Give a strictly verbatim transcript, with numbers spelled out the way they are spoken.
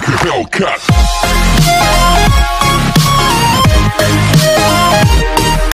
like a Hellcat.